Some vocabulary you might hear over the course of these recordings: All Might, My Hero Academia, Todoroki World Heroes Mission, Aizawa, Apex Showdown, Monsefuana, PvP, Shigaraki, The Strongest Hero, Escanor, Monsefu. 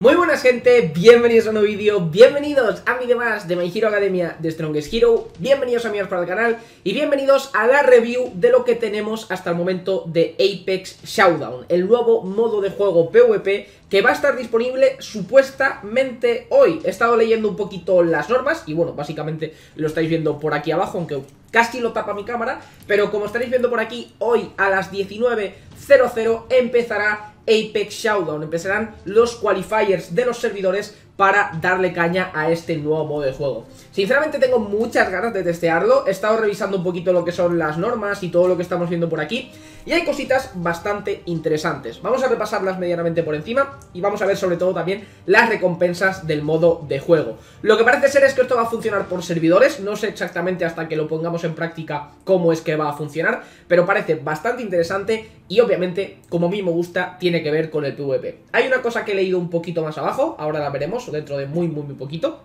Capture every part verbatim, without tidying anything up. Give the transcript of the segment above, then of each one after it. Muy buenas gente, bienvenidos a un nuevo vídeo, bienvenidos a mi demás de My Hero Academia: The Strongest Hero, bienvenidos amigos para el canal y bienvenidos a la review de lo que tenemos hasta el momento de Apex Showdown, el nuevo modo de juego PvP que va a estar disponible supuestamente hoy. He estado leyendo un poquito las normas y bueno, básicamente lo estáis viendo por aquí abajo, aunque casi lo tapa mi cámara, pero como estaréis viendo por aquí, hoy a las diecinueve cero cero empezará Apex Showdown, empezarán los qualifiers de los servidores para darle caña a este nuevo modo de juego. Sinceramente tengo muchas ganas de testearlo. He estado revisando un poquito lo que son las normas y todo lo que estamos viendo por aquí, y hay cositas bastante interesantes. Vamos a repasarlas medianamente por encima y vamos a ver sobre todo también las recompensas del modo de juego. Lo que parece ser es que esto va a funcionar por servidores. No sé exactamente hasta que lo pongamos en práctica cómo es que va a funcionar, pero parece bastante interesante y obviamente, como a mí me gusta, tiene que ver con el PvP. Hay una cosa que he leído un poquito más abajo, ahora la veremos dentro de muy muy muy poquito,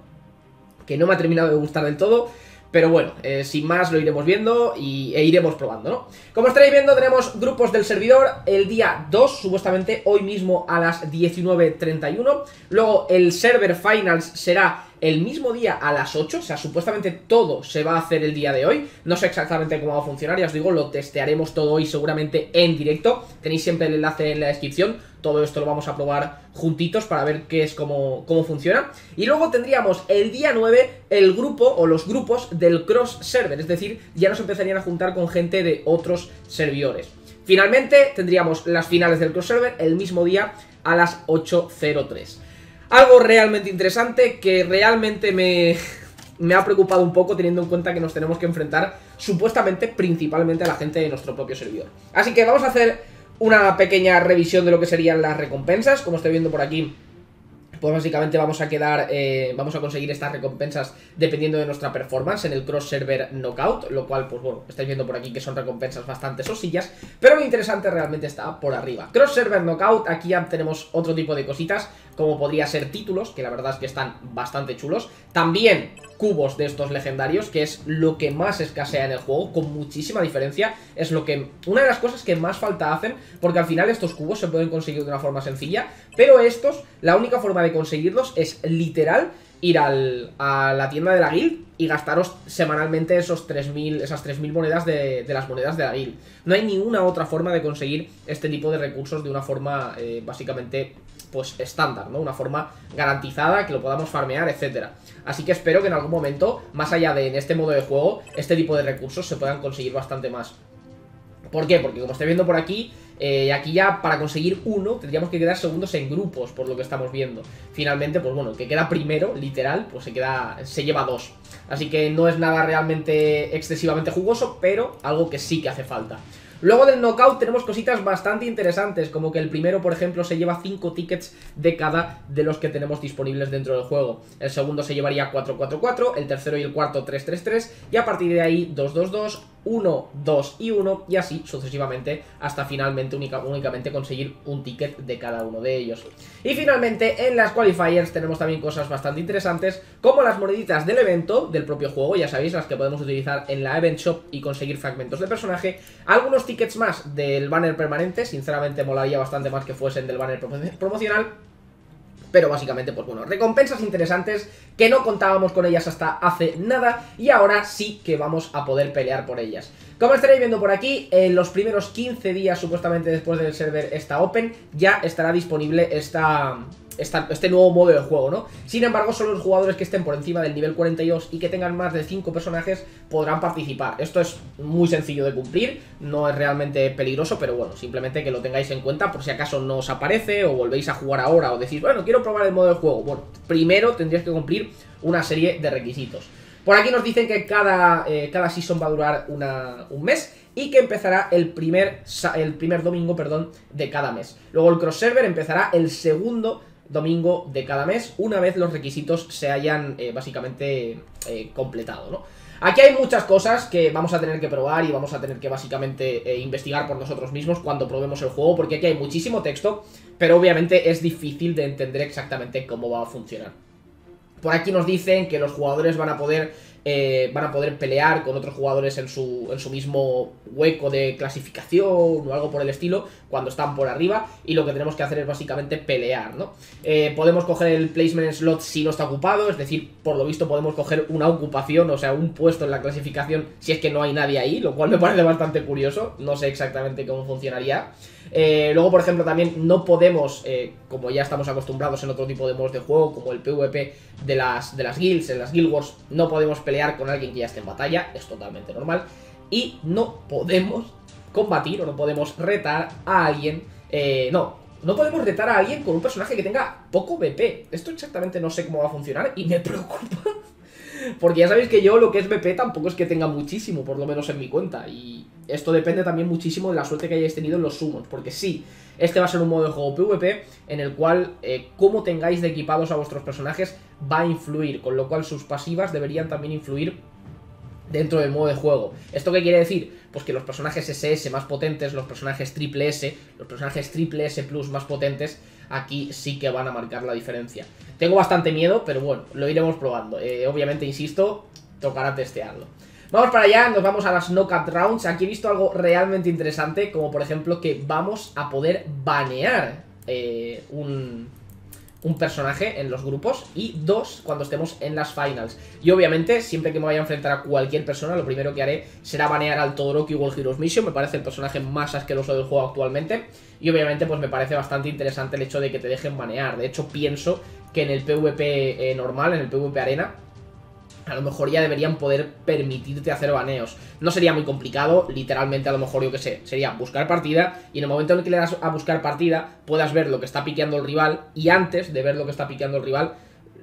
que no me ha terminado de gustar del todo, pero bueno, eh, sin más lo iremos viendo y, e iremos probando, ¿no? Como estaréis viendo, tenemos grupos del servidor el día dos, supuestamente hoy mismo a las diecinueve treinta y uno. Luego el server finals será el mismo día a las ocho, o sea, supuestamente todo se va a hacer el día de hoy. No sé exactamente cómo va a funcionar, ya os digo, lo testearemos todo hoy seguramente en directo. Tenéis siempre el enlace en la descripción. Todo esto lo vamos a probar juntitos para ver qué es, cómo, cómo funciona. Y luego tendríamos el día nueve el grupo o los grupos del cross server, es decir, ya nos empezarían a juntar con gente de otros servidores. Finalmente tendríamos las finales del cross server el mismo día a las ocho cero tres. Algo realmente interesante que realmente me... me ha preocupado un poco, teniendo en cuenta que nos tenemos que enfrentar supuestamente principalmente a la gente de nuestro propio servidor. Así que vamos a hacer una pequeña revisión de lo que serían las recompensas. Como estoy viendo por aquí, pues básicamente vamos a quedar, eh, vamos a conseguir estas recompensas dependiendo de nuestra performance en el cross server knockout, lo cual, pues bueno, estáis viendo por aquí que son recompensas bastante sosillas, pero lo interesante realmente está por arriba. Cross server knockout, aquí ya tenemos otro tipo de cositas, como podría ser títulos, que la verdad es que están bastante chulos. También cubos de estos legendarios, que es lo que más escasea en el juego, con muchísima diferencia. Es lo que, una de las cosas que más falta hacen, porque al final estos cubos se pueden conseguir de una forma sencilla, pero estos, la única forma de conseguirlos es literal ir al, a la tienda de la guild y gastaros semanalmente esos tres mil, esas tres mil monedas de, de las monedas de la guild. No hay ninguna otra forma de conseguir este tipo de recursos de una forma eh, básicamente pues estándar, ¿no? Una forma garantizada, que lo podamos farmear, etcétera. Así que espero que en algún momento, más allá de en este modo de juego, este tipo de recursos se puedan conseguir bastante más. ¿Por qué? Porque como estáis viendo por aquí, eh, aquí ya para conseguir uno tendríamos que quedar segundos en grupos, por lo que estamos viendo. Finalmente, pues bueno, el que queda primero, literal, pues se queda, se lleva dos. Así que no es nada realmente excesivamente jugoso, pero algo que sí que hace falta. Luego del knockout tenemos cositas bastante interesantes, como que el primero, por ejemplo, se lleva cinco tickets de cada de los que tenemos disponibles dentro del juego. El segundo se llevaría cuatro cuatro cuatro, el tercero y el cuarto tres tres tres, y a partir de ahí dos dos dos, uno, dos y uno, y así sucesivamente hasta finalmente única, únicamente conseguir un ticket de cada uno de ellos. Y finalmente en las qualifiers tenemos también cosas bastante interesantes, como las moneditas del evento del propio juego, ya sabéis, las que podemos utilizar en la event shop y conseguir fragmentos de personaje, algunos tickets más del banner permanente. Sinceramente molaría bastante más que fuesen del banner promocional, pero básicamente, pues bueno, recompensas interesantes que no contábamos con ellas hasta hace nada y ahora sí que vamos a poder pelear por ellas. Como estaréis viendo por aquí, en los primeros quince días supuestamente después del server está open, ya estará disponible esta... Esta, este nuevo modo de juego, ¿no? Sin embargo, solo los jugadores que estén por encima del nivel cuarenta y dos y que tengan más de cinco personajes podrán participar. Esto es muy sencillo de cumplir, no es realmente peligroso, pero bueno, simplemente que lo tengáis en cuenta por si acaso no os aparece o volvéis a jugar ahora o decís, bueno, quiero probar el modo de juego. Bueno, primero tendríais que cumplir una serie de requisitos. Por aquí nos dicen que cada, eh, cada season va a durar una, un mes y que empezará el primer, el primer domingo, perdón, de cada mes. Luego el cross server empezará el segundo domingo de cada mes, una vez los requisitos se hayan eh, básicamente eh, completado, ¿no? Aquí hay muchas cosas que vamos a tener que probar y vamos a tener que básicamente eh, investigar por nosotros mismos cuando probemos el juego, porque aquí hay muchísimo texto, pero obviamente es difícil de entender exactamente cómo va a funcionar. Por aquí nos dicen que los jugadores van a poder eh, van a poder pelear con otros jugadores en su, en su mismo hueco de clasificación o algo por el estilo cuando están por arriba, y lo que tenemos que hacer es básicamente pelear, ¿no? Eh, podemos coger el placement slot si no está ocupado, es decir, por lo visto podemos coger una ocupación, o sea, un puesto en la clasificación si es que no hay nadie ahí, lo cual me parece bastante curioso, no sé exactamente cómo funcionaría. Eh, luego, por ejemplo, también no podemos, eh, como ya estamos acostumbrados en otro tipo de modos de juego, como el P V P de las, de las guilds, en las guild wars, no podemos pelear con alguien que ya esté en batalla, es totalmente normal, y no podemos combatir o no podemos retar a alguien, eh, no, no podemos retar a alguien con un personaje que tenga poco B P, esto exactamente no sé cómo va a funcionar y me preocupa. Porque ya sabéis que yo lo que es B P tampoco es que tenga muchísimo, por lo menos en mi cuenta. Y esto depende también muchísimo de la suerte que hayáis tenido en los summons. Porque sí, este va a ser un modo de juego P V P en el cual eh, cómo tengáis de equipados a vuestros personajes va a influir. Con lo cual sus pasivas deberían también influir dentro del modo de juego. ¿Esto qué quiere decir? Pues que los personajes S S más potentes, los personajes triple S, los personajes triple S plus más potentes, aquí sí que van a marcar la diferencia. Tengo bastante miedo, pero bueno, lo iremos probando. Eh, obviamente, insisto, tocará testearlo. Vamos para allá, nos vamos a las knockout rounds. Aquí he visto algo realmente interesante, como por ejemplo que vamos a poder banear eh, un... un personaje en los grupos y dos cuando estemos en las finals. Y obviamente siempre que me vaya a enfrentar a cualquier persona, lo primero que haré será banear al Todoroki World Heroes Mission. Me parece el personaje más asqueroso del juego actualmente, y obviamente pues me parece bastante interesante el hecho de que te dejen banear. De hecho pienso que en el P V P eh, normal, en el P V P arena, a lo mejor ya deberían poder permitirte hacer baneos. No sería muy complicado, literalmente a lo mejor, yo que sé, sería buscar partida, y en el momento en el que le das a buscar partida puedas ver lo que está piqueando el rival, y antes de ver lo que está piqueando el rival,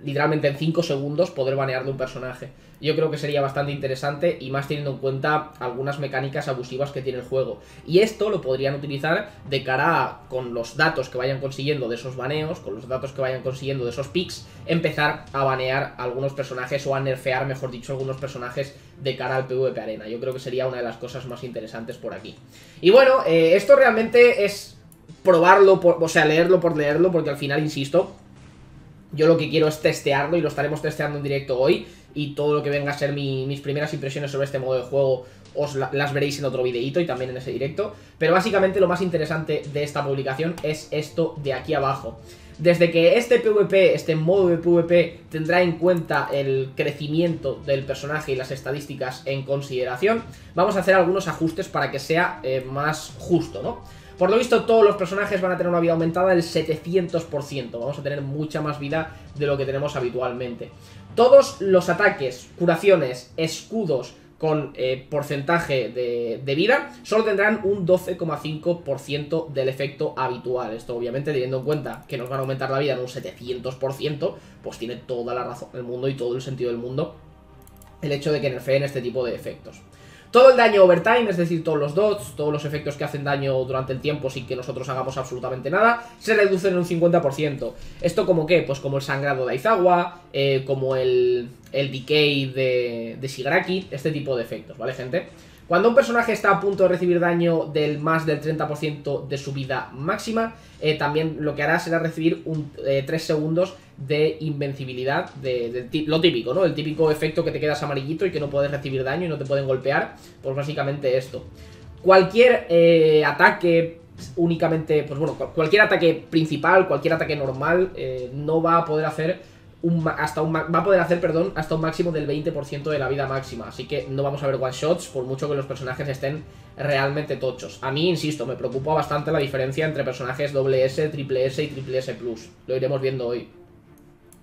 literalmente en cinco segundos poder banear de un personaje. Yo creo que sería bastante interesante, y más teniendo en cuenta algunas mecánicas abusivas que tiene el juego. Y esto lo podrían utilizar de cara a, con los datos que vayan consiguiendo de esos baneos, con los datos que vayan consiguiendo de esos picks, empezar a banear a algunos personajes, o a nerfear, mejor dicho, algunos personajes de cara al P V P arena. Yo creo que sería una de las cosas más interesantes por aquí. Y bueno, eh, esto realmente es probarlo, por, o sea, leerlo por leerlo, porque al final, insisto, yo lo que quiero es testearlo, y lo estaremos testeando en directo hoy, y todo lo que venga a ser mi, mis primeras impresiones sobre este modo de juego os la, las veréis en otro videíto y también en ese directo. Pero básicamente lo más interesante de esta publicación es esto de aquí abajo. Desde que este P V P, este modo de P V P, tendrá en cuenta el crecimiento del personaje y las estadísticas en consideración, vamos a hacer algunos ajustes para que sea eh, más justo, ¿no? Por lo visto, todos los personajes van a tener una vida aumentada del setecientos por ciento. Vamos a tener mucha más vida de lo que tenemos habitualmente. Todos los ataques, curaciones, escudos con eh, porcentaje de, de vida solo tendrán un doce coma cinco por ciento del efecto habitual. Esto obviamente teniendo en cuenta que nos van a aumentar la vida en un setecientos por ciento, pues tiene toda la razón del mundo y todo el sentido del mundo el hecho de que nerfeen este tipo de efectos. Todo el daño overtime, es decir, todos los dots, todos los efectos que hacen daño durante el tiempo sin que nosotros hagamos absolutamente nada, se reducen en un cincuenta por ciento. ¿Esto como qué? Pues como el sangrado de Aizawa, eh, como el, el decay de, de Shigaraki, este tipo de efectos, ¿vale, gente? Cuando un personaje está a punto de recibir daño del más del treinta por ciento de su vida máxima, eh, también lo que hará será recibir un, eh, tres segundos de invencibilidad, de, de, lo típico, ¿no? El típico efecto que te quedas amarillito y que no puedes recibir daño y no te pueden golpear, pues básicamente esto. Cualquier eh, ataque únicamente, pues bueno, cualquier ataque principal, cualquier ataque normal, eh, no va a poder hacer... Un, hasta un, va a poder hacer, perdón, hasta un máximo del veinte por ciento de la vida máxima. Así que no vamos a ver one shots por mucho que los personajes estén realmente tochos. A mí, insisto, me preocupa bastante la diferencia entre personajes doble S, triple S y triple S plus. Lo iremos viendo hoy.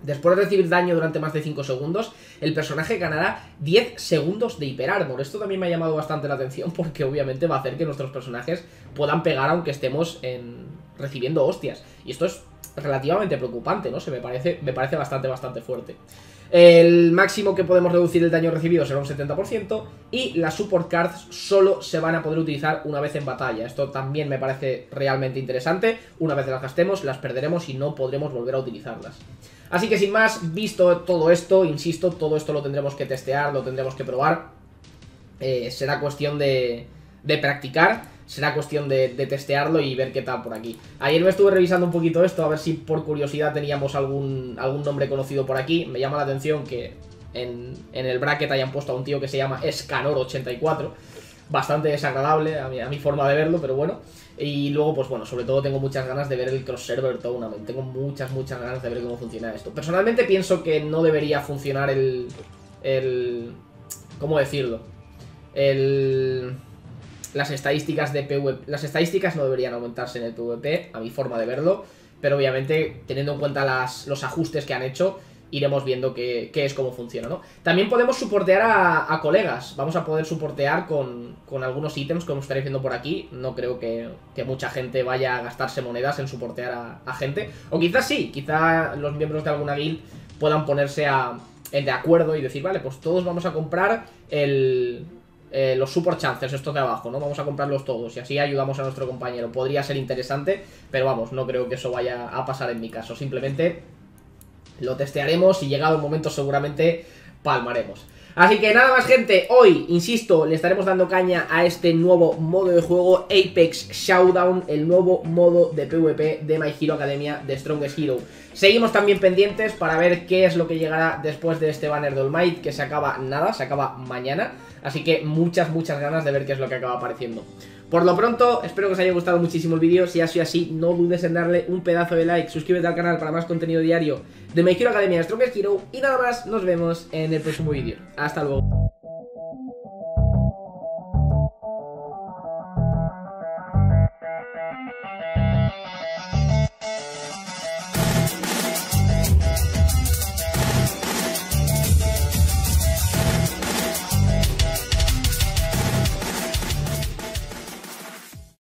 Después de recibir daño durante más de cinco segundos, el personaje ganará diez segundos de hiperarmor. Esto también me ha llamado bastante la atención, porque obviamente va a hacer que nuestros personajes puedan pegar aunque estemos en... recibiendo hostias. Y esto es relativamente preocupante, ¿no? Se me parece, me parece bastante, bastante fuerte. El máximo que podemos reducir el daño recibido será un setenta por ciento, y las support cards solo se van a poder utilizar una vez en batalla. Esto también me parece realmente interesante. Una vez las gastemos, las perderemos y no podremos volver a utilizarlas. Así que sin más, visto todo esto, insisto, todo esto lo tendremos que testear, lo tendremos que probar. Eh, será cuestión de, de practicar. Será cuestión de, de testearlo y ver qué tal por aquí. Ayer me estuve revisando un poquito esto, a ver si por curiosidad teníamos algún, algún nombre conocido por aquí. Me llama la atención que en, en el bracket hayan puesto a un tío que se llama Escanor ochenta y cuatro. Bastante desagradable a mi, a mi forma de verlo, pero bueno. Y luego, pues bueno, sobre todo tengo muchas ganas de ver el cross-server tournament. Tengo muchas, muchas ganas de ver cómo funciona esto. Personalmente pienso que no debería funcionar el... el ¿cómo decirlo? El... Las estadísticas de PvP... Las estadísticas no deberían aumentarse en el PvP, a mi forma de verlo. Pero obviamente, teniendo en cuenta las, los ajustes que han hecho, iremos viendo qué, qué es, cómo funciona, ¿no? También podemos soportear a, a colegas. Vamos a poder soportear con, con algunos ítems, como estaréis viendo por aquí. No creo que, que mucha gente vaya a gastarse monedas en soportear a, a gente. O quizás sí, quizá los miembros de alguna guild puedan ponerse a, de acuerdo y decir, vale, pues todos vamos a comprar el... Eh, los super chances, estos de abajo, ¿no? Vamos a comprarlos todos y así ayudamos a nuestro compañero. Podría ser interesante, pero vamos, no creo que eso vaya a pasar en mi caso. Simplemente lo testearemos y llegado el momento seguramente palmaremos. Así que nada más, gente, hoy, insisto, le estaremos dando caña a este nuevo modo de juego, Apex Showdown, el nuevo modo de PvP de My Hero Academia, The Strongest Hero. Seguimos también pendientes para ver qué es lo que llegará después de este banner de All Might, que se acaba nada, se acaba mañana. Así que muchas, muchas ganas de ver qué es lo que acaba apareciendo. Por lo pronto, espero que os haya gustado muchísimo el vídeo. Si ha sido así, no dudes en darle un pedazo de like. Suscríbete al canal para más contenido diario de My Hero Academia, Strongest Hero. Y nada más, nos vemos en el próximo vídeo. Hasta luego.